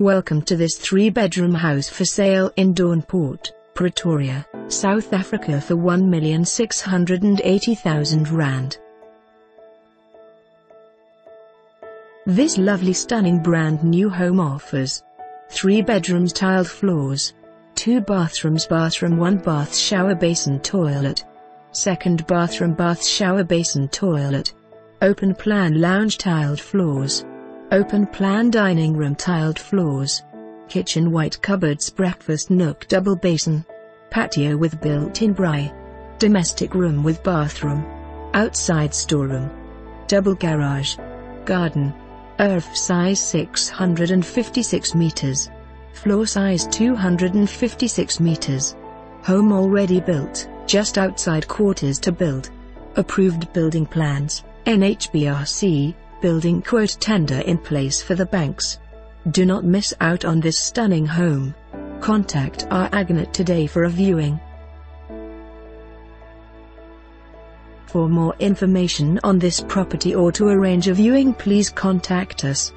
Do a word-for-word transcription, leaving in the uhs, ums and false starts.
Welcome to this three-bedroom house for sale in Doornpoort, Pretoria, South Africa for one million six hundred eighty thousand rand. This lovely stunning brand new home offers three bedrooms, tiled floors, two bathrooms, bathroom one, bath shower basin toilet, second bathroom, bath shower basin toilet, open plan lounge, tiled floors, open plan dining room, tiled floors, kitchen, white cupboards, breakfast nook, double basin, patio with built-in braai, domestic room with bathroom, outside storeroom, double garage, garden, earth size six hundred fifty-six meters, floor size two hundred fifty-six meters, home already built, just outside quarters to build, approved building plans, N H B R C, building quote, tender in place for the banks. Do not miss out on this stunning home. Contact our agent today for a viewing. For more information on this property or to arrange a viewing, please contact us.